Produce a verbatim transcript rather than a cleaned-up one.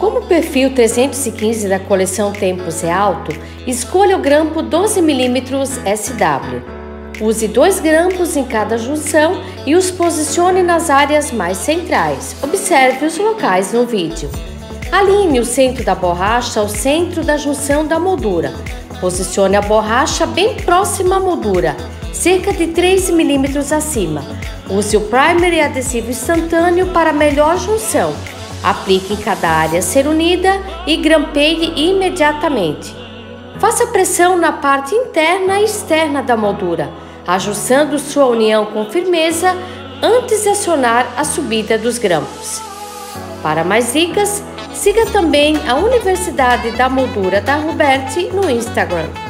Como o perfil trezentos e quinze da coleção Tempus é alto, escolha o grampo doze milímetros S W. Use dois grampos em cada junção e os posicione nas áreas mais centrais. Observe os locais no vídeo. Alinhe o centro da borracha ao centro da junção da moldura. Posicione a borracha bem próxima à moldura, cerca de três milímetros acima. Use o primer e adesivo instantâneo para melhor junção. Aplique em cada área a ser unida e grampeie imediatamente. Faça pressão na parte interna e externa da moldura, ajustando sua união com firmeza antes de acionar a subida dos grampos. Para mais dicas, siga também a Universidade da Moldura da Ruberti no Instagram.